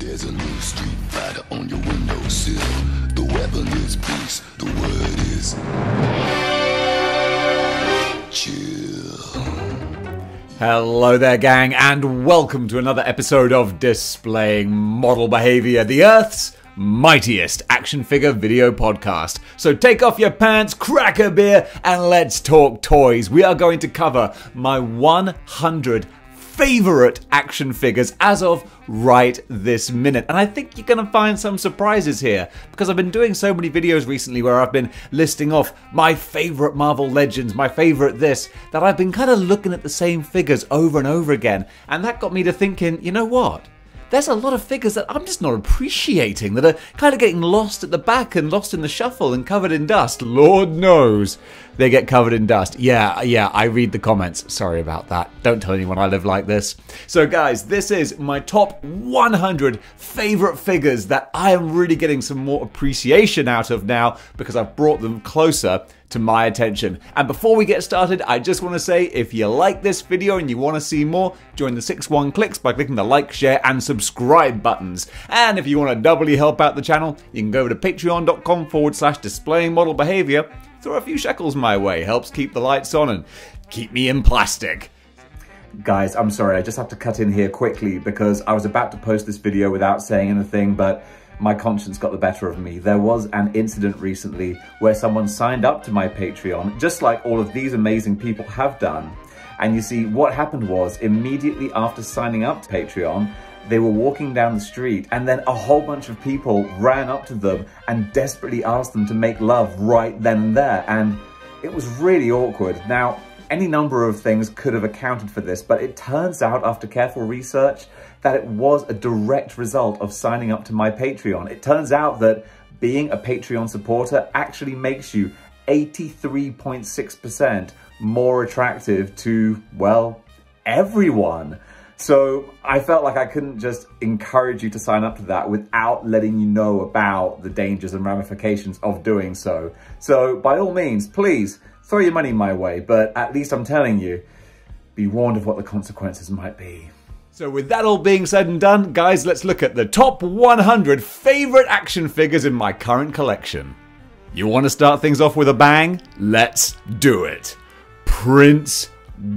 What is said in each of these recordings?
There's a new Street Fighter on your windowsill. The weapon is peace, the word is chill. Hello there, gang, and welcome to another episode of Displaying Model Behavior, the Earth's mightiest action figure video podcast. So take off your pants, crack a beer, and let's talk toys. We are going to cover my 100 favorite action figures as of right this minute. And I think you're going to find some surprises here, because I've been doing so many videos recently where I've been listing off my favorite Marvel Legends, my favorite this, that I've been kind of looking at the same figures over and over again. And that got me to thinking, you know what? There's a lot of figures that I'm just not appreciating, that are kind of getting lost at the back and lost in the shuffle and covered in dust. Lord knows they get covered in dust. Yeah, I read the comments. Sorry about that. Don't tell anyone I live like this. So guys, this is my top 100 favorite figures that I am really getting some more appreciation out of now, because I've brought them closer to my attention. And before we get started, I just want to say, if you like this video and you want to see more, join the 6-1 clicks by clicking the like, share, and subscribe buttons. And if you want to doubly help out the channel, you can go over to patreon.com/displayingmodelbehavior. Throw a few shekels my way, helps keep the lights on and keep me in plastic. Guys, I'm sorry, I just have to cut in here quickly because I was about to post this video without saying anything, but my conscience got the better of me. There was an incident recently where someone signed up to my Patreon, just like all of these amazing people have done. And you see, what happened was, immediately after signing up to Patreon, they were walking down the street, and then a whole bunch of people ran up to them and desperately asked them to make love right then and there. And it was really awkward. Now, any number of things could have accounted for this, but it turns out, after careful research, that it was a direct result of signing up to my Patreon. It turns out that being a Patreon supporter actually makes you 83.6% more attractive to, well, everyone. So I felt like I couldn't just encourage you to sign up to that without letting you know about the dangers and ramifications of doing so. So by all means, please, throw your money my way, but at least I'm telling you, be warned of what the consequences might be. So with that all being said and done, guys, let's look at the top 100 favorite action figures in my current collection. You want to start things off with a bang? Let's do it. Prince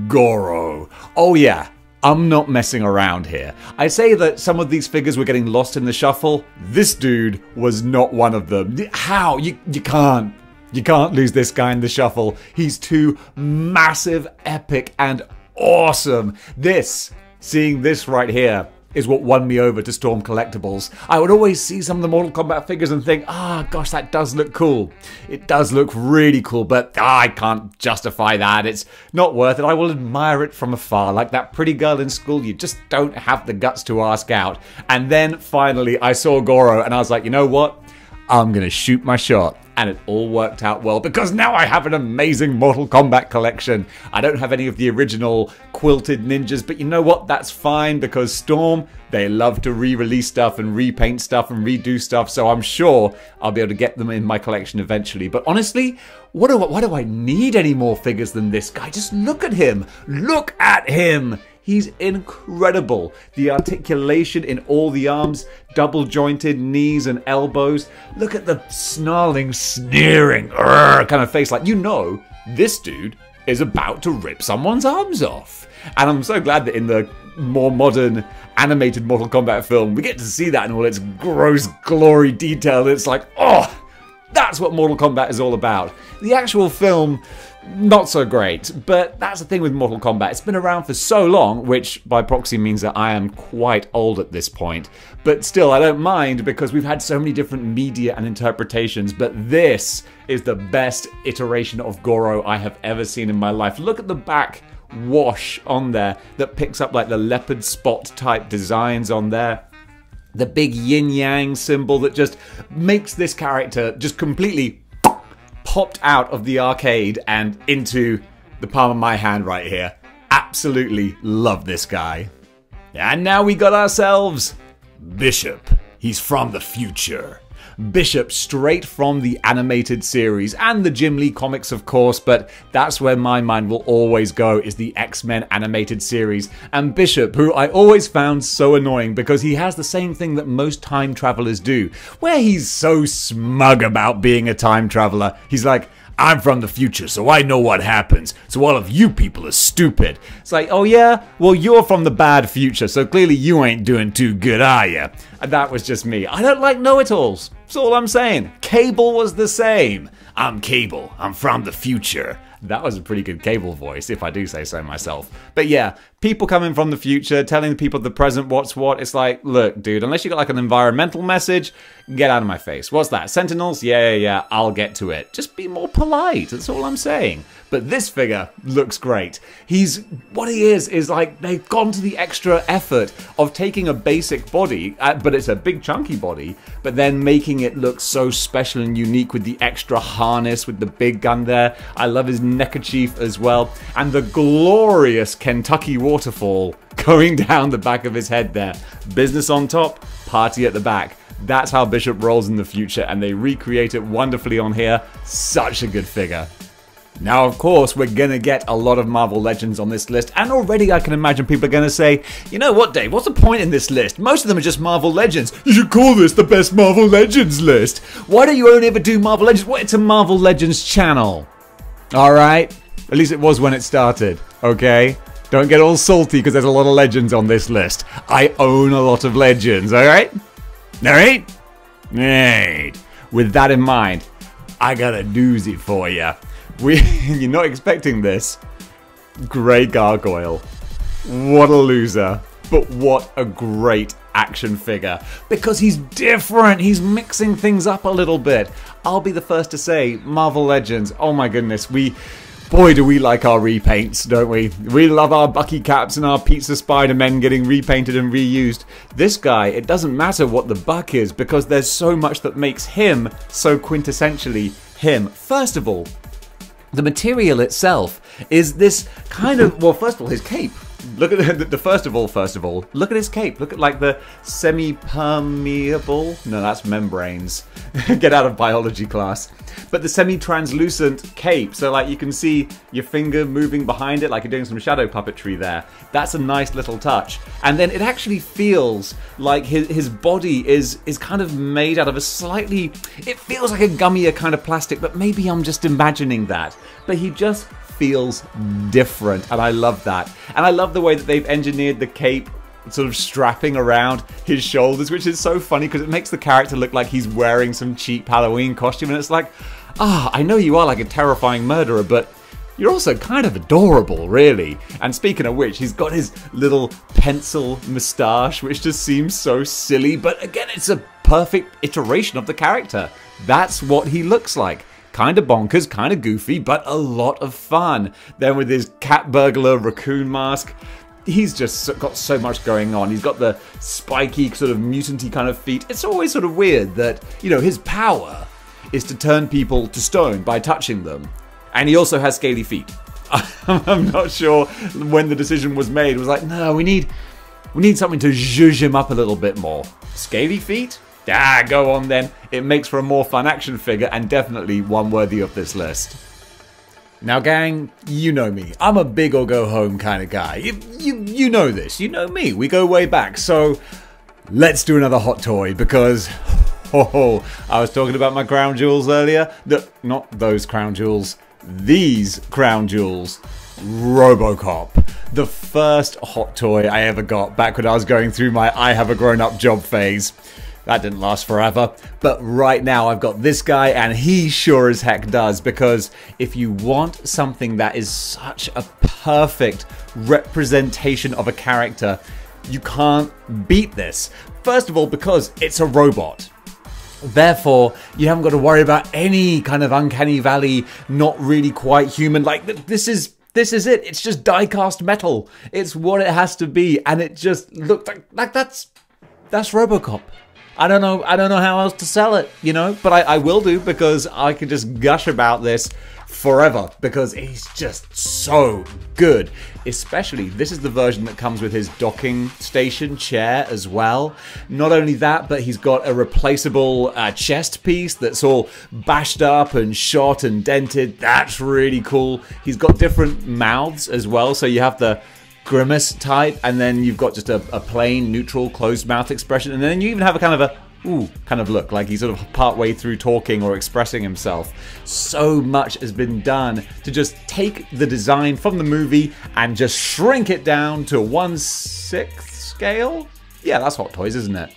Goro. Oh yeah, I'm not messing around here. I say that some of these figures were getting lost in the shuffle. This dude was not one of them. How? You can't. You can't lose this guy in the shuffle. He's too massive, epic, and awesome. This, seeing this right here, is what won me over to Storm Collectibles. I would always see some of the Mortal Kombat figures and think, ah, gosh, that does look cool. It does look really cool, but I can't justify that. It's not worth it. I will admire it from afar, like that pretty girl in school you just don't have the guts to ask out. And then finally, I saw Goro, and I was like, you know what? I'm gonna shoot my shot. And it all worked out well, because now I have an amazing Mortal Kombat collection. I don't have any of the original quilted ninjas, but you know what? That's fine, because Storm, they love to re-release stuff and repaint stuff and redo stuff, so I'm sure I'll be able to get them in my collection eventually. But honestly, why do I need any more figures than this guy? Just look at him. Look at him. He's incredible. The articulation in all the arms, double jointed knees and elbows. Look at the snarling, sneering kind of face. Like, you know, this dude is about to rip someone's arms off. And I'm so glad that in the more modern animated Mortal Kombat film, we get to see that in all its gross glory detail. It's like, oh, that's what Mortal Kombat is all about. The actual film, not so great, but that's the thing with Mortal Kombat. It's been around for so long, which by proxy means that I am quite old at this point. But still, I don't mind, because we've had so many different media and interpretations, but this is the best iteration of Goro I have ever seen in my life. Look at the back wash on there that picks up like the leopard spot type designs on there. The big yin-yang symbol that just makes this character just completely popped out of the arcade and into the palm of my hand right here. Absolutely love this guy. And now we got ourselves Bishop. He's from the future. Bishop straight from the animated series and the Jim Lee comics, of course, but that's where my mind will always go, is the X-Men animated series. And Bishop, who I always found so annoying because he has the same thing that most time travelers do, where he's so smug about being a time traveler. He's like, I'm from the future, so I know what happens, so all of you people are stupid. It's like, oh yeah? Well, you're from the bad future, so clearly you ain't doing too good, are ya? And that was just me. I don't like know-it-alls. That's all I'm saying. Cable was the same. I'm Cable. I'm from the future. That was a pretty good Cable voice, if I do say so myself. But yeah, people coming from the future, telling people the present what's what, it's like, look, dude, unless you got like an environmental message, get out of my face. What's that? Sentinels? Yeah, I'll get to it. Just be more polite, that's all I'm saying. But this figure looks great. What he is like, they've gone to the extra effort of taking a basic body, but it's a big chunky body, but then making it look so special and unique with the extra harness, with the big gun there. I love his neckerchief as well. And the glorious Kentucky waterfall going down the back of his head there. Business on top, party at the back. That's how Bishop rolls in the future, and they recreate it wonderfully on here. Such a good figure. Now, of course, we're gonna get a lot of Marvel Legends on this list, and already I can imagine people are gonna say, you know what, Dave, what's the point in this list? Most of them are just Marvel Legends. You should call this the best Marvel Legends list. Why do you only ever do Marvel Legends? Well, it's a Marvel Legends channel. Alright? At least it was when it started, okay? Don't get all salty because there's a lot of Legends on this list. I own a lot of Legends, alright? Alright? Alright. With that in mind, I got a doozy for you. You're not expecting this. Grey Gargoyle. What a loser. But what a great action figure. Because he's different. He's mixing things up a little bit. I'll be the first to say, Marvel Legends, oh my goodness, boy, do we like our repaints, don't we? We love our Bucky caps and our Pizza Spider-Men getting repainted and reused. This guy, it doesn't matter what the buck is because there's so much that makes him so quintessentially him. First of all, the material itself is this kind of, well, first of all, his cape. Look at the first of all, look at his cape. Look at like the semi-permeable, no, that's membranes. Get out of biology class. But the semi-translucent cape, so like you can see your finger moving behind it like you're doing some shadow puppetry there. That's a nice little touch. And then it actually feels like his body is kind of made out of a slightly, it feels like a gummier kind of plastic, but maybe I'm just imagining that. But he just feels different, and I love that. And I love the way that they've engineered the cape sort of strapping around his shoulders, which is so funny because it makes the character look like he's wearing some cheap Halloween costume, and it's like, I know you are like a terrifying murderer, but you're also kind of adorable, really. And speaking of which, he's got his little pencil moustache, which just seems so silly, but again, it's a perfect iteration of the character. That's what he looks like. Kind of bonkers, kind of goofy, but a lot of fun. Then with his cat burglar raccoon mask, he's just got so much going on. He's got the spiky sort of mutant-y kind of feet. It's always sort of weird that, you know, his power is to turn people to stone by touching them. And he also has scaly feet. I'm not sure when the decision was made. It was like, no, we need something to zhuzh him up a little bit more. Scaly feet? Ah, go on then. It makes for a more fun action figure and definitely one worthy of this list. Now gang, you know me. I'm a big or go home kind of guy. You know this. You know me. We go way back. So let's do another hot toy because I was talking about my crown jewels earlier. Not those crown jewels. These crown jewels. RoboCop. The first hot toy I ever got back when I was going through my I have a grown up job phase. That didn't last forever, but right now I've got this guy and he sure as heck does, because if you want something that is such a perfect representation of a character, you can't beat this. First of all, because it's a robot. Therefore, you haven't got to worry about any kind of uncanny valley, not really quite human, like this is it. It's just die-cast metal. It's what it has to be, and it just looked like that's RoboCop. I don't know how else to sell it, you know, but I will do because I could just gush about this forever because he's just so good. Especially, this is the version that comes with his docking station chair as well. Not only that, but he's got a replaceable chest piece that's all bashed up and shot and dented. That's really cool. He's got different mouths as well, so you have the grimace type, and then you've got just a plain, neutral, closed mouth expression, and then you even have a kind of a ooh kind of look, like he's sort of partway through talking or expressing himself. So much has been done to just take the design from the movie and just shrink it down to 1/6 scale? Yeah, that's Hot Toys, isn't it?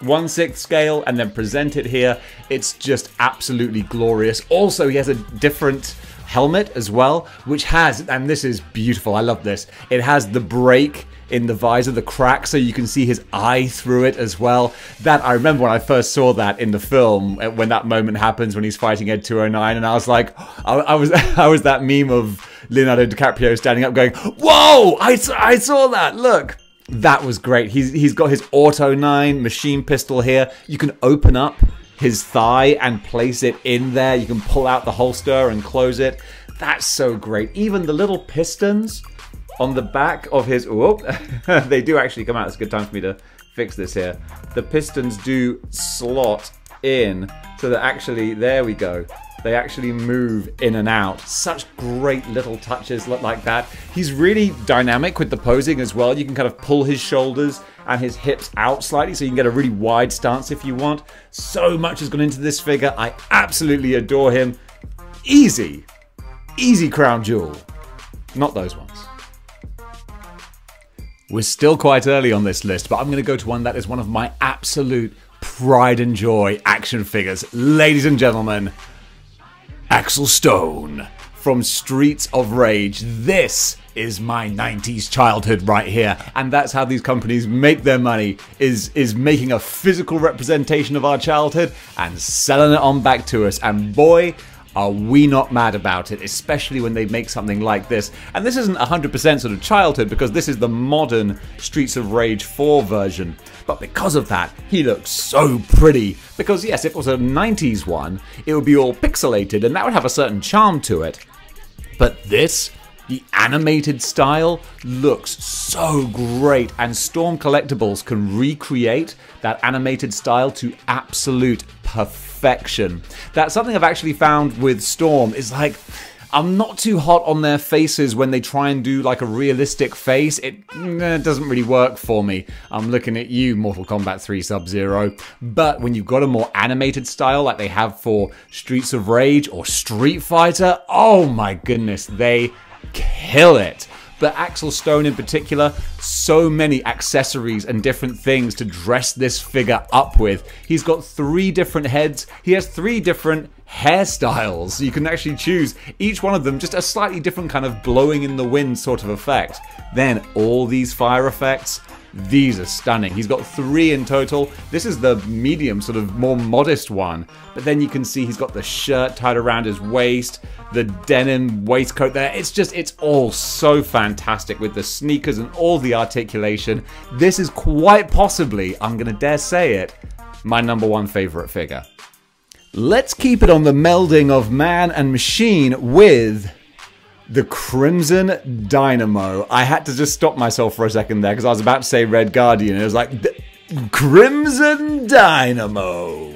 1/6 scale, and then present it here. It's just absolutely glorious. Also, he has a different helmet as well, which has, and this is beautiful, I love this, it has the break in the visor, the crack, so you can see his eye through it as well. That, I remember when I first saw that in the film, when that moment happens when he's fighting Ed 209, and I was like, I was that meme of Leonardo DiCaprio standing up going, whoa, I saw that, look. That was great. He's got his Auto 9 machine pistol here. You can open up his thigh and place it in there. You can pull out the holster and close it. That's so great. Even the little pistons on the back of his, whoop, they do actually come out. It's a good time for me to fix this here. The pistons do slot in, so that actually, there we go. They actually move in and out. Such great little touches like that. He's really dynamic with the posing as well. You can kind of pull his shoulders and his hips out slightly, so you can get a really wide stance if you want. So much has gone into this figure. I absolutely adore him. Easy, easy crown jewel. Not those ones. We're still quite early on this list, but I'm gonna go to one that is one of my absolute pride and joy action figures. Ladies and gentlemen, Axel Stone from Streets of Rage. This is my 90s childhood right here, and that's how these companies make their money, is making a physical representation of our childhood and selling it on back to us, and boy, are we not mad about it, especially when they make something like this. And this isn't 100% sort of childhood, because this is the modern Streets of Rage 4 version. But because of that, he looks so pretty. Because yes, if it was a 90s one, it would be all pixelated, and that would have a certain charm to it. But this, the animated style, looks so great, and Storm Collectibles can recreate that animated style to absolute perfection. That's something I've actually found with Storm, is like, I'm not too hot on their faces when they try and do like a realistic face. It doesn't really work for me. I'm looking at you, Mortal Kombat 3 Sub-Zero. But when you've got a more animated style like they have for Streets of Rage or Street Fighter, oh my goodness, they kill it. But Axel Stone in particular, so many accessories and different things to dress this figure up with. He's got 3 different heads. He has 3 different hairstyles. You can actually choose each one of them, just a slightly different kind of blowing in the wind sort of effect. Then all these fire effects, these are stunning. He's got 3 in total. This is the medium, sort of more modest one. But then you can see he's got the shirt tied around his waist, the denim waistcoat there. It's just, it's all so fantastic with the sneakers and all the articulation. This is quite possibly, I'm gonna dare say it, my #1 favorite figure. Let's keep it on the melding of man and machine with the Crimson Dynamo. I had to just stop myself for a second there because I was about to say Red Guardian, and it was like, the Crimson Dynamo.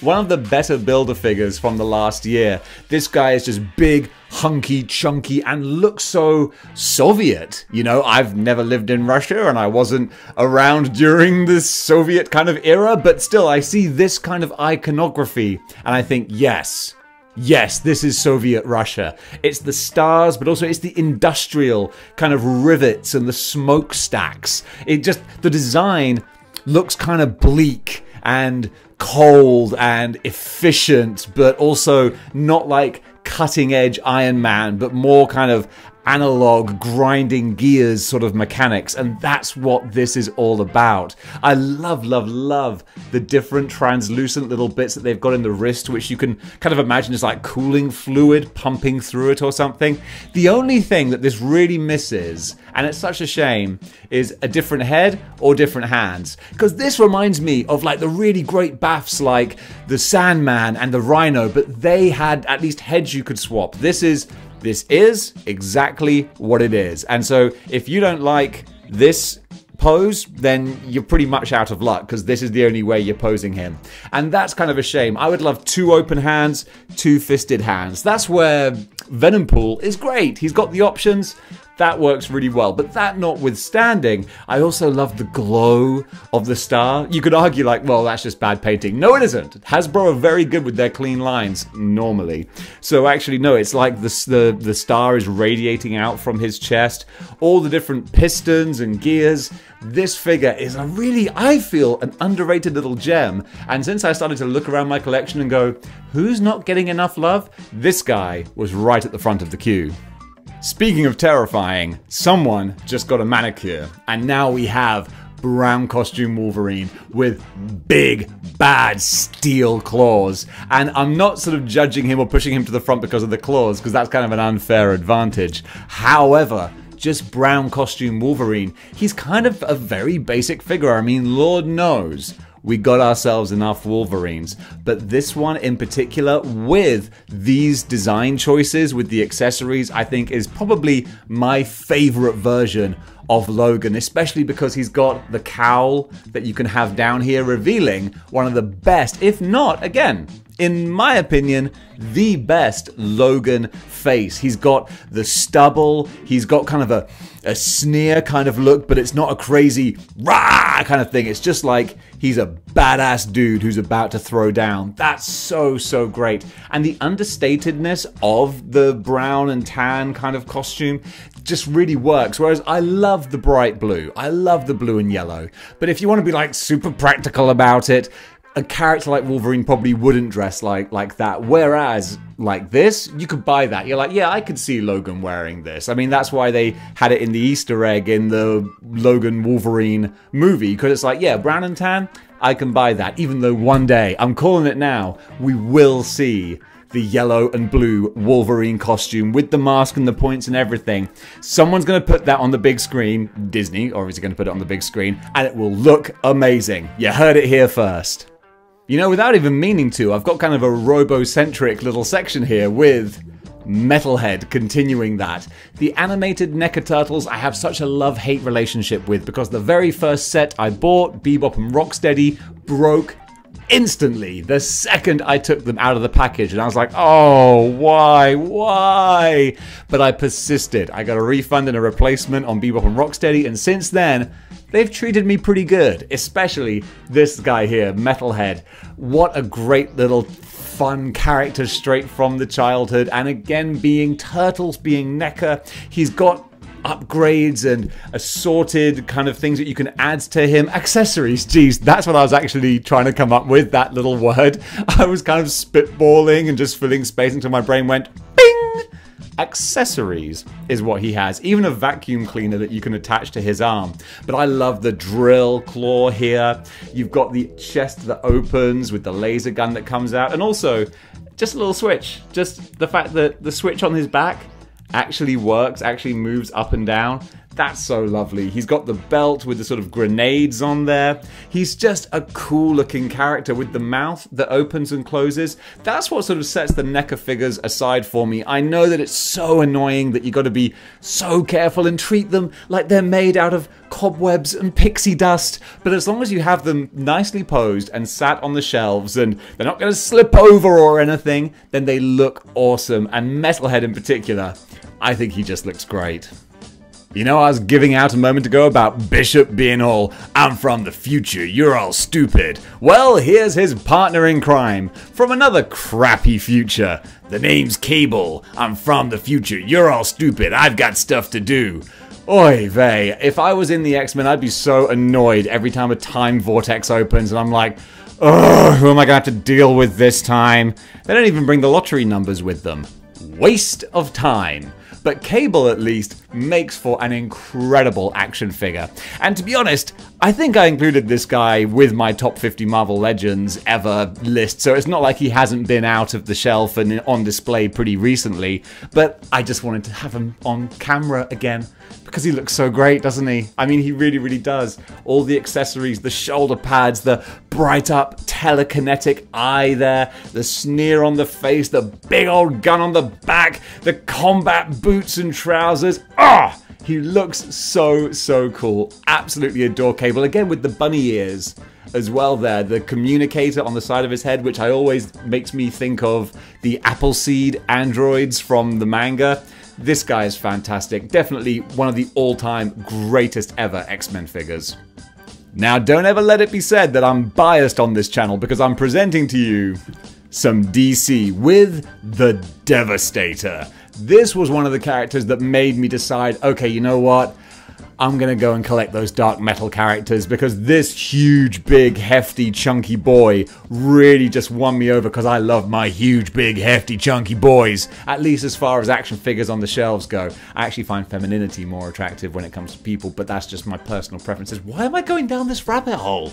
One of the better builder figures from the last year. This guy is just big, hunky, chunky, and looks so Soviet. You know, I've never lived in Russia, and I wasn't around during the Soviet kind of era, but still, I see this kind of iconography, and I think, yes, yes, this is Soviet Russia. It's the stars, but also it's the industrial kind of rivets and the smokestacks. It just, the design looks kind of bleak and cold and efficient, but also not like cutting edge Iron Man, but more kind of analog grinding gears sort of mechanics, and that's what this is all about. I love the different translucent little bits that they've got in the wrist, which you can kind of imagine is like cooling fluid pumping through it or something. The only thing that this really misses, and it's such a shame, is a different head or different hands, because this reminds me of like the really great BAFs like the Sandman and the Rhino, but they had at least heads you could swap. This is exactly what it is. And so if you don't like this pose, then you're pretty much out of luck, because this is the only way you're posing him. And that's kind of a shame. I would love two open hands, two fisted hands. That's where Venompool is great. He's got the options. That works really well. But that notwithstanding, I also love the glow of the star. You could argue like, well, that's just bad painting. No, it isn't. Hasbro are very good with their clean lines, normally. So actually, no, it's like the star is radiating out from his chest. All the different pistons and gears. This figure is a really, I feel, an underrated little gem. And since I started to look around my collection and go, who's not getting enough love? This guy was right at the front of the queue. Speaking of terrifying, someone just got a manicure, and now we have brown costume Wolverine with big, bad steel claws. And I'm not sort of judging him or pushing him to the front because of the claws, because that's kind of an unfair advantage. However, just brown costume Wolverine, he's kind of a very basic figure. I mean, Lord knows we got ourselves enough Wolverines, but this one in particular, with these design choices, with the accessories, I think is probably my favorite version of Logan, especially because he's got the cowl that you can have down here, revealing one of the best, if not, again, in my opinion, the best Logan face. He's got the stubble, he's got kind of a sneer kind of look, but it's not a crazy rah kind of thing. It's just like he's a badass dude who's about to throw down. That's so great. And the understatedness of the brown and tan kind of costume just really works. Whereas I love the bright blue. I love the blue and yellow. But if you want to be like super practical about it, a character like Wolverine probably wouldn't dress like that, whereas like this, you could buy that. You're like, yeah, I could see Logan wearing this. I mean, that's why they had it in the Easter egg in the Logan Wolverine movie, because it's like, yeah, brown and tan, I can buy that, even though one day, I'm calling it now, we will see the yellow and blue Wolverine costume with the mask and the points and everything. Someone's gonna put that on the big screen, Disney, or is it gonna put it on the big screen, and it will look amazing. You heard it here first. You know, without even meaning to, I've got kind of a robocentric little section here with Metalhead continuing that. The animated NECA Turtles I have such a love-hate relationship with, because the very first set I bought, Bebop and Rocksteady, broke instantly the second I took them out of the package, and I was like, oh, why? But I persisted. I got a refund and a replacement on Bebop and Rocksteady, and since then, they've treated me pretty good, especially this guy here, Metalhead. What a great little fun character straight from the childhood, and again, being Turtles, being NECA, he's got upgrades and assorted kind of things that you can add to him. Accessories, geez, that's what I was actually trying to come up with, that little word. I was kind of spitballing and just filling space until my brain went bing! Accessories is what he has. Even a vacuum cleaner that you can attach to his arm. But I love the drill claw here. You've got the chest that opens with the laser gun that comes out. And also, just a little switch. Just the fact that the switch on his back actually works, actually moves up and down. That's so lovely. He's got the belt with the sort of grenades on there. He's just a cool looking character with the mouth that opens and closes. That's what sort of sets the NECA figures aside for me. I know that it's so annoying that you got to be so careful and treat them like they're made out of cobwebs and pixie dust, but as long as you have them nicely posed and sat on the shelves and they're not going to slip over or anything, then they look awesome. And Metalhead in particular, I think he just looks great. You know, I was giving out a moment ago about Bishop being all, I'm from the future, you're all stupid. Well, here's his partner in crime from another crappy future. The name's Cable. I'm from the future, you're all stupid, I've got stuff to do. Oy vey, if I was in the X-Men, I'd be so annoyed every time a time vortex opens and I'm like, ugh, who am I gonna have to deal with this time? They don't even bring the lottery numbers with them. Waste of time. but Cable at least makes for an incredible action figure. And to be honest, I think I included this guy with my top 50 Marvel Legends ever list, so it's not like he hasn't been out of the shelf and on display pretty recently, but I just wanted to have him on camera again because he looks so great, doesn't he? I mean, he really, really does. All the accessories, the shoulder pads, the bright up telekinetic eye there, the sneer on the face, the big old gun on the back, the combat boots and trousers. Ah! He looks so cool. Absolutely adore Cable. Again, with the bunny ears as well there. The communicator on the side of his head, which I always makes me think of the Appleseed androids from the manga. This guy is fantastic. Definitely one of the all-time greatest ever X-Men figures. Now, don't ever let it be said that I'm biased on this channel because I'm presenting to you some DC with the Devastator. This was one of the characters that made me decide, okay, you know what? I'm gonna go and collect those Dark Metal characters because this huge, big, hefty, chunky boy really just won me over because I love my huge, big, hefty, chunky boys, at least as far as action figures on the shelves go. I actually find femininity more attractive when it comes to people, but that's just my personal preferences. Why am I going down this rabbit hole?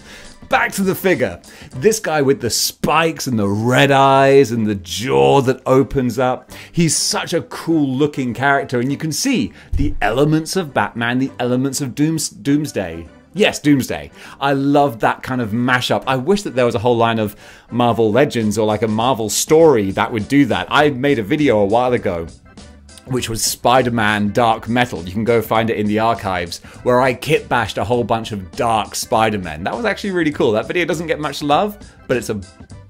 Back to the figure. This guy with the spikes and the red eyes and the jaw that opens up. He's such a cool-looking character, and you can see the elements of Batman, the elements of Doomsday. Yes, Doomsday. I love that kind of mashup. I wish that there was a whole line of Marvel Legends or like a Marvel story that would do that. I made a video a while ago which was Spider-Man Dark Metal. You can go find it in the archives, where I kitbashed a whole bunch of dark Spider-Men. That was actually really cool. That video doesn't get much love, but it's a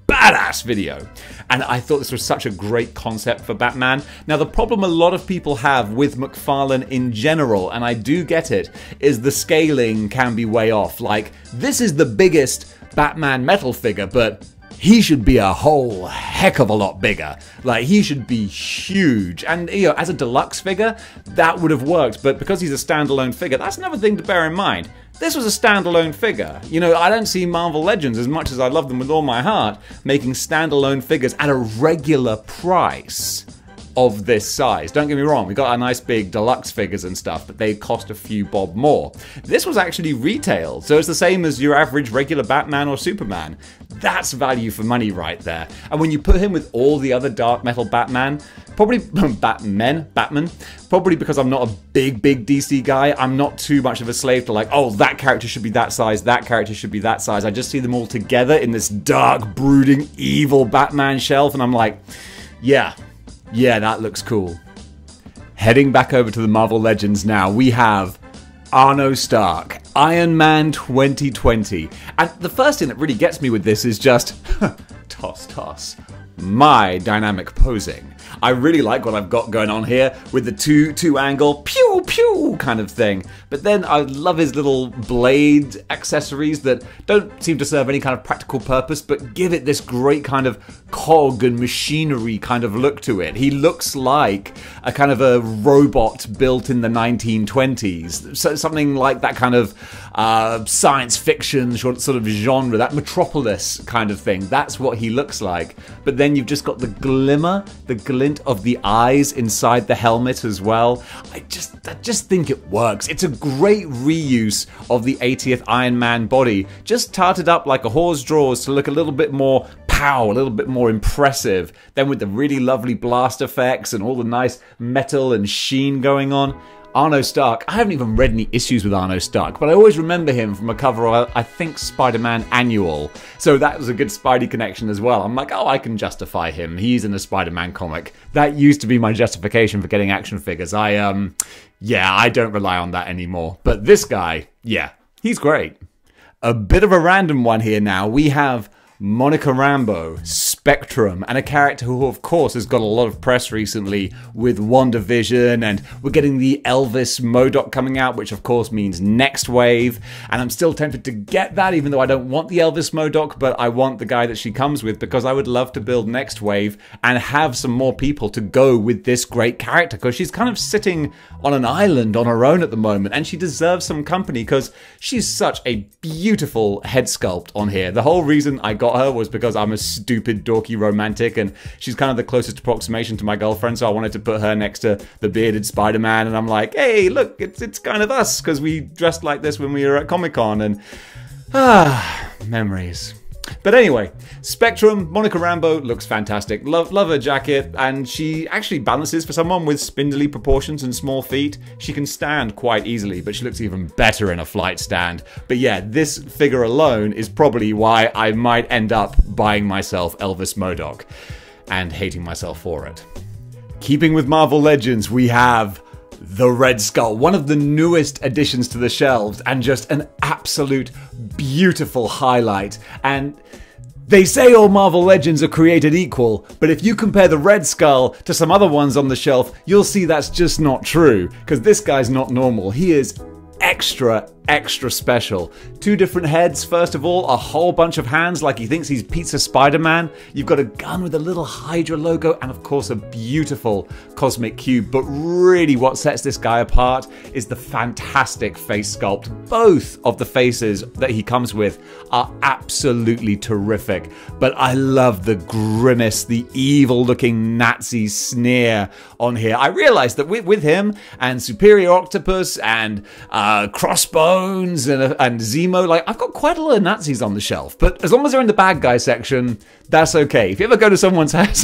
badass video. And I thought this was such a great concept for Batman. Now, the problem a lot of people have with McFarlane in general, and I do get it, is the scaling can be way off. Like, this is the biggest Batman metal figure, but he should be a whole heck of a lot bigger. Like, he should be huge. And, you know, as a deluxe figure, that would have worked. But because he's a standalone figure, that's another thing to bear in mind. This was a standalone figure. You know, I don't see Marvel Legends, as much as I love them with all my heart, making standalone figures at a regular price of this size. Don't get me wrong, we got our nice big deluxe figures and stuff, but they cost a few bob more. This was actually retailed, so it's the same as your average regular Batman or Superman. That's value for money right there. And when you put him with all the other Dark Metal Batman, probably Batman, probably because I'm not a big DC guy, I'm not too much of a slave to like, oh, that character should be that size, that character should be that size. I just see them all together in this dark, brooding, evil Batman shelf, and I'm like, yeah, that looks cool. Heading back over to the Marvel Legends now, we have Arno Stark, Iron Man 2020. And the first thing that really gets me with this is just, toss, my dynamic posing. I really like what I've got going on here with the two angle, pew, pew kind of thing. But then I love his little blade accessories that don't seem to serve any kind of practical purpose, but give it this great kind of cog and machinery kind of look to it. He looks like a kind of a robot built in the 1920s. So something like that kind of science fiction sort of genre, that Metropolis kind of thing. That's what he looks like. But then you've just got the glimmer, the glint of the eyes inside the helmet as well. I just think it works. It's a great reuse of the 80th Iron Man body, just tarted up like a horse draws to look a little bit more pow, a little bit more impressive. Then with the really lovely blast effects and all the nice metal and sheen going on. Arno Stark, I haven't even read any issues with Arno Stark, but I always remember him from a cover of, I think, Spider-Man Annual. So that was a good Spidey connection as well. I'm like, oh, I can justify him. He's in a Spider-Man comic. That used to be my justification for getting action figures. I don't rely on that anymore. But this guy, yeah, he's great. A bit of a random one here now. We have Monica Rambeau, Spectrum, and a character who, of course, has got a lot of press recently with WandaVision, and we're getting the Elvis MODOK coming out, which, of course, means Next Wave, and I'm still tempted to get that, even though I don't want the Elvis MODOK, but I want the guy that she comes with, because I would love to build Next Wave and have some more people to go with this great character, because she's kind of sitting on an island on her own at the moment, and she deserves some company, because she's such a beautiful head sculpt on here. The whole reason I got her was because I'm a stupid dorky romantic, and she's kind of the closest approximation to my girlfriend, so I wanted to put her next to the bearded Spider-Man, and I'm like, hey, look, it's kind of us, because we dressed like this when we were at Comic-Con, and memories. But anyway, Spectrum, Monica Rambeau looks fantastic. Love her jacket, and she actually balances for someone with spindly proportions and small feet. She can stand quite easily, but she looks even better in a flight stand. But yeah, this figure alone is probably why I might end up buying myself Elvis MODOK and hating myself for it. Keeping with Marvel Legends, we have the Red Skull, one of the newest additions to the shelves, and just an absolute beautiful highlight. And they say all Marvel Legends are created equal, but if you compare the Red Skull to some other ones on the shelf, you'll see that's just not true, because this guy's not normal. He is extra special. Two different heads, first of all, a whole bunch of hands like he thinks he's Pizza Spider-Man. You've got a gun with a little Hydra logo, and of course a beautiful cosmic cube. But really what sets this guy apart is the fantastic face sculpt. Both of the faces that he comes with are absolutely terrific, but I love the grimace, the evil looking Nazi sneer on here. I realized that with him and Superior Octopus and Crossbones and Zemo, like, I've got quite a lot of Nazis on the shelf, but as long as they're in the bad guy section, that's okay. If you ever go to someone's house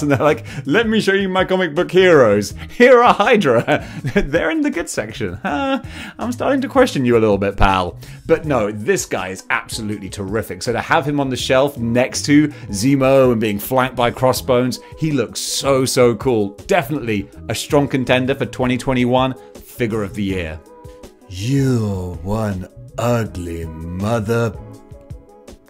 and they're like, let me show you my comic book heroes, here are Hydra, they're in the good section. I'm starting to question you a little bit, pal. But no, this guy is absolutely terrific. So to have him on the shelf next to Zemo and being flanked by Crossbones, he looks so cool. Definitely a strong contender for 2021 Figure of the Year. You're one ugly mother.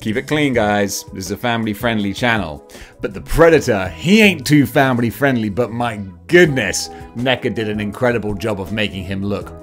Keep it clean, guys. This is a family-friendly channel. But the Predator, he ain't too family-friendly, but my goodness, NECA did an incredible job of making him look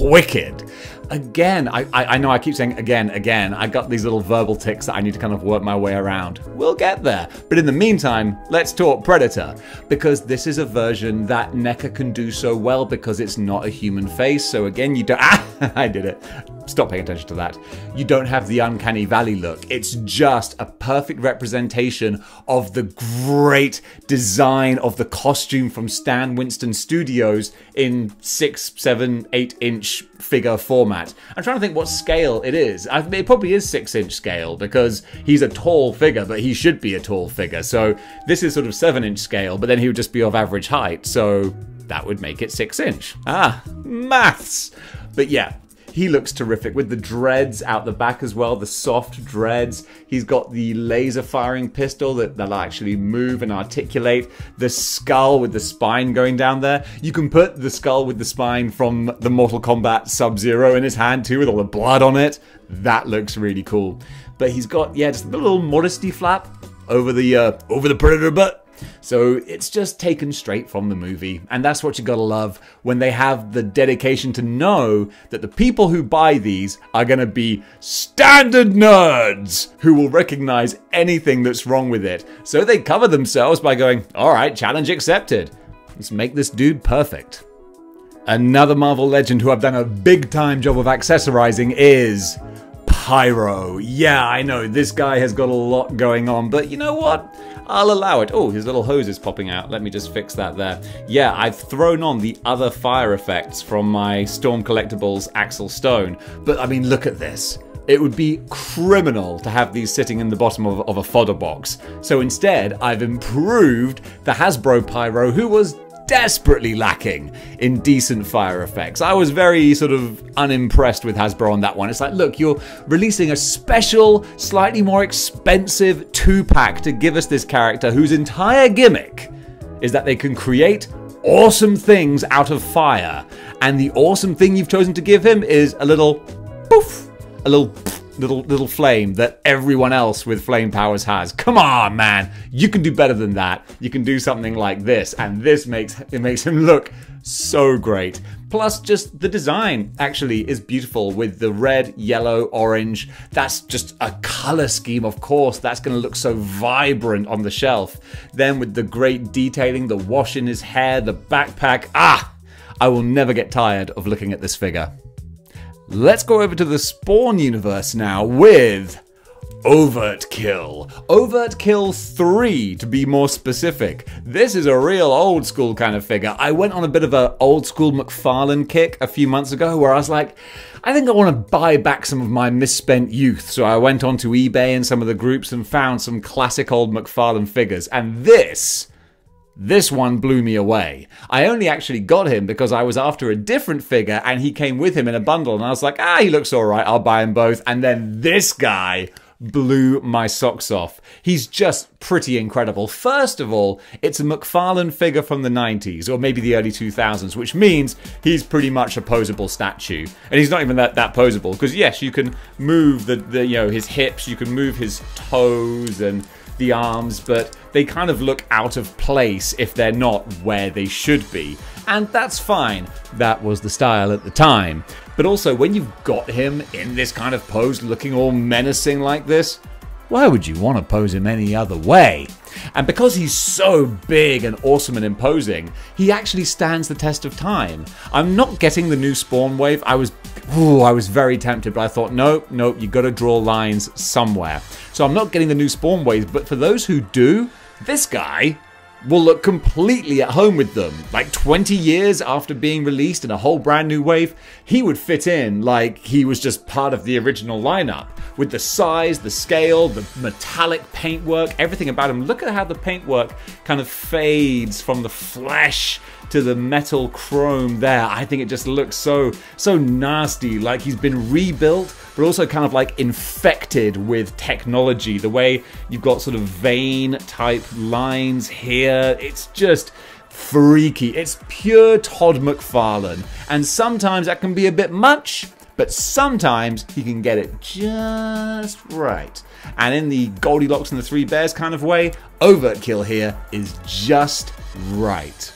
wicked. Again, I know I keep saying again, I got these little verbal tics that I need to kind of work my way around. We'll get there. But in the meantime, let's talk Predator, because this is a version that NECA can do so well because it's not a human face. So again, you don't... Ah, I did it. Stop paying attention to that. You don't have the uncanny valley look. It's just a perfect representation of the great design of the costume from Stan Winston Studios in 6, 7, 8-inch figure format. I'm trying to think what scale it is. It probably is 6-inch scale because he's a tall figure, but he should be a tall figure. So this is sort of 7-inch scale, but then he would just be of average height. So that would make it 6-inch. Ah, maths. But yeah. He looks terrific with the dreads out the back as well, the soft dreads. He's got the laser firing pistol that'll actually move and articulate. The skull with the spine going down there. You can put the skull with the spine from the Mortal Kombat Sub-Zero in his hand too, with all the blood on it. That looks really cool. But he's got, yeah, just a little modesty flap over the Predator butt. So it's just taken straight from the movie, and that's what you gotta love when they have the dedication to know that the people who buy these are gonna be standard nerds who will recognize anything that's wrong with it. So they cover themselves by going, all right, challenge accepted. Let's make this dude perfect. Another Marvel legend who I've done a big time job of accessorizing is Pyro. Yeah, I know, this guy has got a lot going on, but you know what? I'll allow it. Oh, his little hose is popping out. Let me just fix that there. Yeah, I've thrown on the other fire effects from my Storm Collectibles Axel Stone. But I mean, look at this. It would be criminal to have these sitting in the bottom of a fodder box. So instead, I've improved the Hasbro Pyro, who was desperately lacking in decent fire effects. I was very sort of unimpressed with Hasbro on that one. It's like, look, you're releasing a special, slightly more expensive 2-pack to give us this character whose entire gimmick is that they can create awesome things out of fire. And the awesome thing you've chosen to give him is a little poof, a little poof, little flame that everyone else with flame powers has. Come on, man, you can do better than that. You can do something like this, and this makes him look so great. Plus, just the design actually is beautiful with the red, yellow, orange. That's just a color scheme, of course. That's going to look so vibrant on the shelf. Then with the great detailing, the wash in his hair, the backpack. Ah, I will never get tired of looking at this figure. Let's go over to the Spawn universe now with Overt Kill. Overt Kill 3, to be more specific. This is a real old school kind of figure. I went on a bit of an old school McFarlane kick a few months ago where I was like, I think I want to buy back some of my misspent youth. So I went onto eBay and some of the groups and found some classic old McFarlane figures. And this one blew me away. I only actually got him because I was after a different figure and he came with him in a bundle. And I was like, ah, he looks all right. I'll buy them both. And then this guy blew my socks off. He's just pretty incredible. First of all, it's a McFarlane figure from the 90s, or maybe the early 2000s, which means he's pretty much a posable statue. And he's not even that posable, because yes, you can move the you know, his hips, you can move his toes and the arms, but they kind of look out of place if they're not where they should be. And that's fine. That was the style at the time. But also, when you've got him in this kind of pose, looking all menacing like this, why would you want to pose him any other way? And because he's so big and awesome and imposing, he actually stands the test of time. I'm not getting the new Spawn wave. I was very tempted, but I thought, nope, you got to draw lines somewhere. So I'm not getting the new Spawn wave, but for those who do, this guy will look completely at home with them. Like 20 years after being released in a whole brand new wave, he would fit in like he was just part of the original lineup. With the size, the scale, the metallic paintwork, everything about him. Look at how the paintwork kind of fades from the flesh to the metal chrome there. I think it just looks so nasty, like he's been rebuilt, but also kind of like infected with technology. The way you've got sort of vein type lines here, it's just freaky. It's pure Todd McFarlane. And sometimes that can be a bit much, but sometimes he can get it just right. And in the Goldilocks and the Three Bears kind of way, Overt Kill here is just right.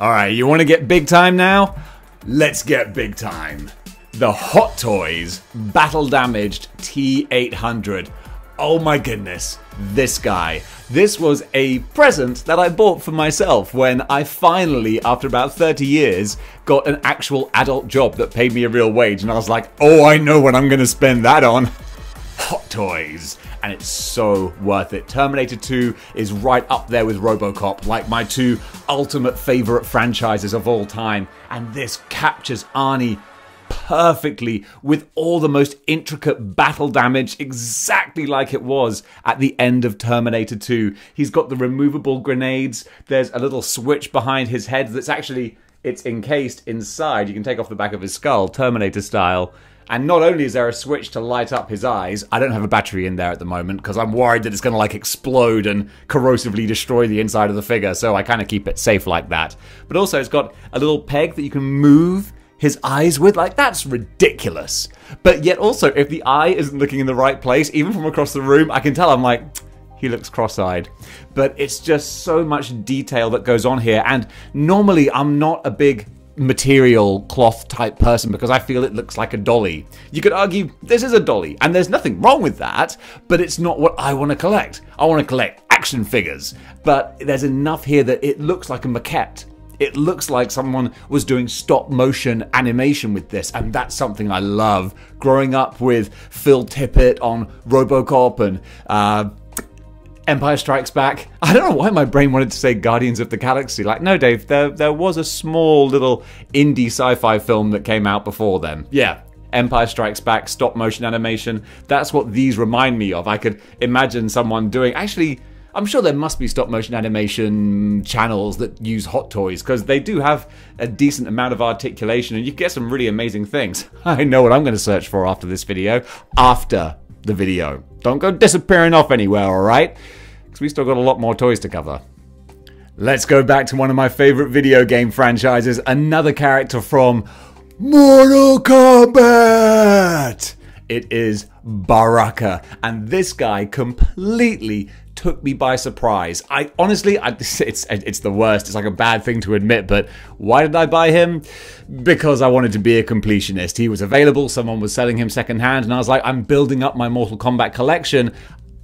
Alright, you want to get big time now? Let's get big time. The Hot Toys Battle Damaged T-800. Oh my goodness, this guy. This was a present that I bought for myself when I finally, after about 30 years, got an actual adult job that paid me a real wage. And I was like, oh, I know what I'm going to spend that on. Hot Toys. And it's so worth it. Terminator 2 is right up there with RoboCop, like my two ultimate favorite franchises of all time. And this captures Arnie perfectly with all the most intricate battle damage, exactly like it was at the end of Terminator 2. He's got the removable grenades. There's a little switch behind his head that's actually, it's encased inside. You can take off the back of his skull, Terminator style. And not only is there a switch to light up his eyes, I don't have a battery in there at the moment because I'm worried that it's going to like explode and corrosively destroy the inside of the figure, so I kind of keep it safe like that. But also it's got a little peg that you can move his eyes with, like that's ridiculous. But yet also, if the eye isn't looking in the right place, even from across the room, I can tell I'm like, he looks cross-eyed. But it's just so much detail that goes on here, and normally I'm not a big material cloth type person because I feel it looks like a dolly. You could argue this is a dolly and there's nothing wrong with that, but it's not what I want to collect. I want to collect action figures, but there's enough here that it looks like a maquette. It looks like someone was doing stop motion animation with this, and that's something I love. Growing up with Phil Tippett on RoboCop and Empire Strikes Back. I don't know why my brain wanted to say Guardians of the Galaxy. Like, no, Dave, there was a small little indie sci-fi film that came out before then. Yeah, Empire Strikes Back, stop motion animation. That's what these remind me of. I could imagine someone doing... Actually, I'm sure there must be stop motion animation channels that use Hot Toys, because they do have a decent amount of articulation and you get some really amazing things. I know what I'm going to search for after this video. After the video. Don't go disappearing off anywhere, alright? Because we still got a lot more toys to cover. Let's go back to one of my favorite video game franchises, another character from Mortal Kombat! It is Baraka, and this guy completely took me by surprise. Honestly, it's the worst. It's like a bad thing to admit, but why did I buy him? Because I wanted to be a completionist. He was available, someone was selling him secondhand, and I was like, I'm building up my Mortal Kombat collection.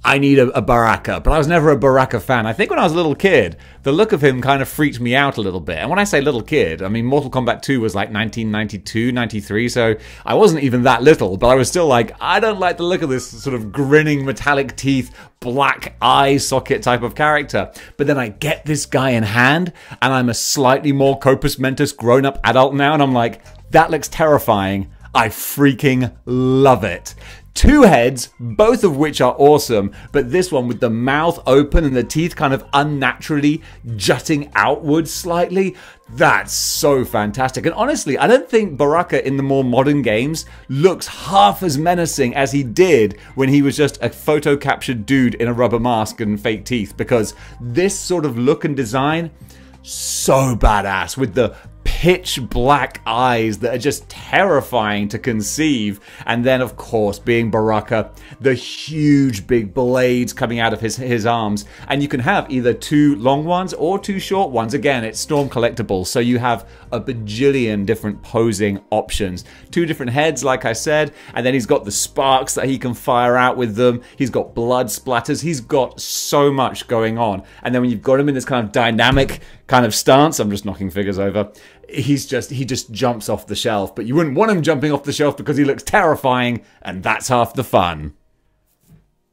I need a Baraka, but I was never a Baraka fan. I think when I was a little kid, the look of him kind of freaked me out a little bit. And when I say little kid, I mean Mortal Kombat 2 was like 1992, 93, so I wasn't even that little, but I was still like, I don't like the look of this sort of grinning metallic teeth, black eye socket type of character. But then I get this guy in hand, and I'm a slightly more Copus Mentis grown-up adult now, and I'm like, that looks terrifying. I freaking love it. Two heads, both of which are awesome, but this one with the mouth open and the teeth kind of unnaturally jutting outwards slightly, that's so fantastic. And honestly, I don't think Baraka in the more modern games looks half as menacing as he did when he was just a photo-captured dude in a rubber mask and fake teeth, because this sort of look and design, so badass, with the pitch black eyes that are just terrifying to conceive. And then, of course, being Baraka, the huge big blades coming out of his arms. And you can have either two long ones or two short ones. Again, it's Storm Collectibles, so you have a bajillion different posing options. Two different heads, like I said, and then he's got the sparks that he can fire out with them. He's got blood splatters. He's got so much going on. And then when you've got him in this kind of dynamic kind of stance, I'm just knocking figures over, he just jumps off the shelf, but you wouldn't want him jumping off the shelf because he looks terrifying, and that's half the fun.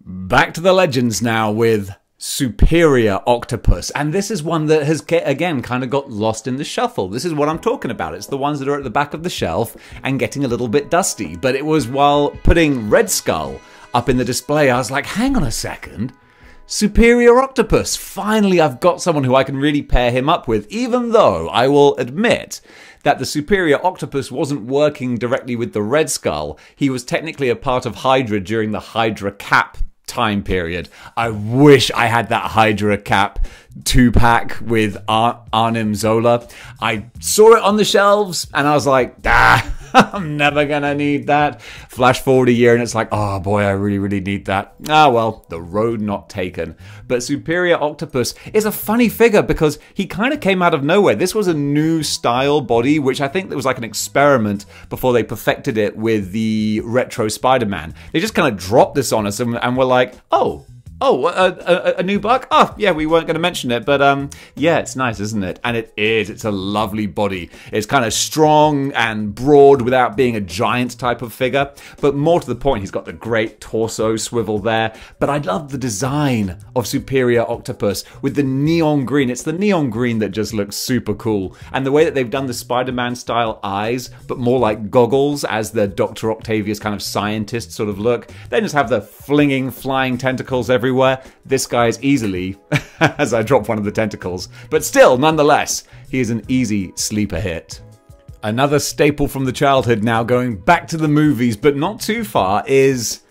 Back to the Legends now with Superior Octopus, and this is one that has again kind of got lost in the shuffle. This is what I'm talking about. It's the ones that are at the back of the shelf and getting a little bit dusty, but it was while putting Red Skull up in the display, I was like, hang on a second. Superior Octopus. Finally, I've got someone who I can really pair him up with, even though I will admit that the Superior Octopus wasn't working directly with the Red Skull. He was technically a part of Hydra during the Hydra Cap time period. I wish I had that Hydra Cap 2-pack with Arnim Zola. I saw it on the shelves and I was like, I'm never gonna need that. Flash forward a year and it's like, oh boy, I really need that. Ah well, the road not taken. But Superior Octopus is a funny figure because he kind of came out of nowhere. This was a new style body, which I think there was like an experiment before they perfected it with the retro Spider-Man. They just kind of dropped this on us and were like, oh, a new buck? Oh, yeah, we weren't going to mention it, but yeah, it's nice, isn't it? And it is. It's a lovely body. It's kind of strong and broad without being a giant type of figure, but more to the point, he's got the great torso swivel there. But I love the design of Superior Octopus with the neon green. It's the neon green that just looks super cool. And the way that they've done the Spider-Man style eyes, but more like goggles as the Dr. Octavius kind of scientist sort of look. They just have the flinging, flying tentacles everywhere. This guy is easily, as I drop one of the tentacles, but still, nonetheless, he is an easy sleeper hit. Another staple from the childhood now, going back to the movies, but not too far, is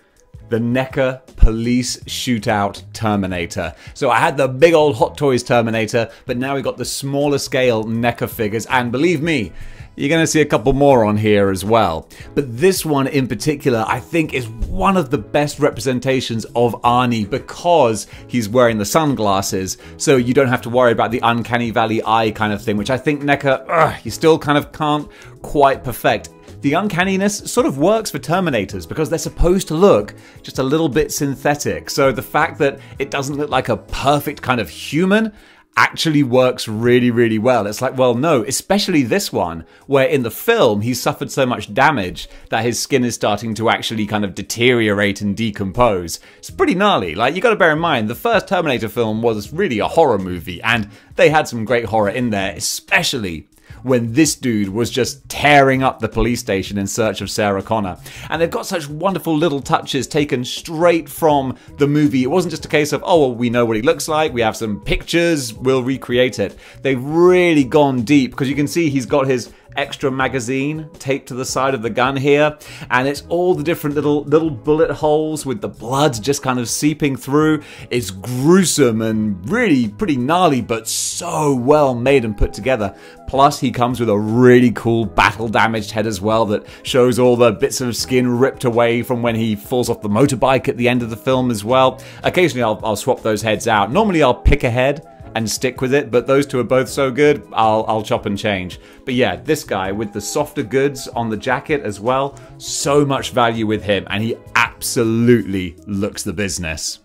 the NECA Police Shootout Terminator. So I had the big old Hot Toys Terminator, but now we've got the smaller scale NECA figures, and believe me, you're going to see a couple more on here as well. But this one in particular, I think, is one of the best representations of Arnie because he's wearing the sunglasses, so you don't have to worry about the uncanny valley eye kind of thing, which I think NECA, you still kind of can't quite perfect. The uncanniness sort of works for Terminators because they're supposed to look just a little bit synthetic. So the fact that it doesn't look like a perfect kind of human actually works really well. It's like, well, no, especially this one, where in the film he suffered so much damage that his skin is starting to actually kind of deteriorate and decompose. It's pretty gnarly. Like, you got to bear in mind, the first Terminator film was really a horror movie, and they had some great horror in there, especially when this dude was just tearing up the police station in search of Sarah Connor. And they've got such wonderful little touches taken straight from the movie. It wasn't just a case of, oh, well, we know what he looks like, we have some pictures, we'll recreate it. They've really gone deep, because you can see he's got his extra magazine taped to the side of the gun here, and it's all the different little bullet holes with the blood just kind of seeping through. It's gruesome and really pretty gnarly, but so well made and put together. Plus, he comes with a really cool battle-damaged head as well that shows all the bits of skin ripped away from when he falls off the motorbike at the end of the film as well. Occasionally, I'll swap those heads out. Normally, I'll pick a head and stick with it, but those two are both so good, I'll chop and change. But yeah, this guy with the softer goods on the jacket as well, so much value with him, and he absolutely looks the business.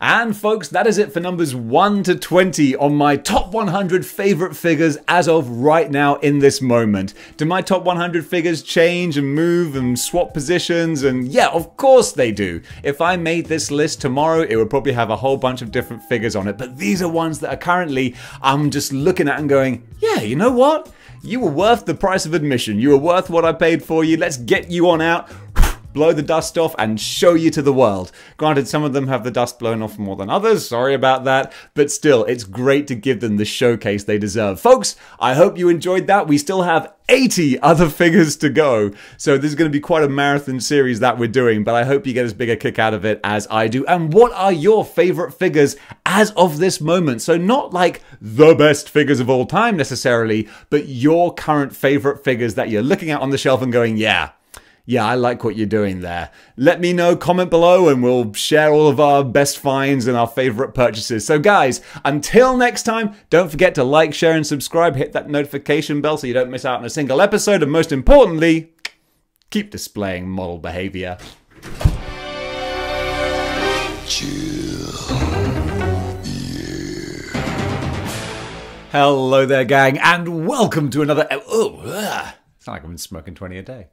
And folks, that is it for numbers 1 to 20 on my top 100 favorite figures as of right now in this moment. Do my top 100 figures change and move and swap positions? And yeah, of course they do. If I made this list tomorrow, it would probably have a whole bunch of different figures on it. But these are ones that are currently, I'm just looking at and going, yeah, you know what? You were worth the price of admission. You were worth what I paid for you. Let's get you on out. Blow the dust off and show you to the world. Granted, some of them have the dust blown off more than others, sorry about that, but still, it's great to give them the showcase they deserve. Folks, I hope you enjoyed that. We still have 80 other figures to go, so this is going to be quite a marathon series that we're doing, but I hope you get as big a kick out of it as I do. And what are your favorite figures as of this moment? So not like the best figures of all time necessarily, but your current favorite figures that you're looking at on the shelf and going, yeah, I like what you're doing there. Let me know, comment below, and we'll share all of our best finds and our favorite purchases. So guys, until next time, don't forget to like, share, and subscribe. Hit that notification bell so you don't miss out on a single episode. And most importantly, keep displaying model behavior. Chill. Hello there, gang, and welcome to another... It's not like I've been smoking 20 a day.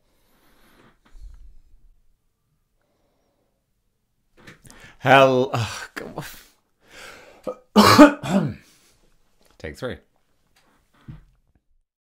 Hell, oh, God. Take 3.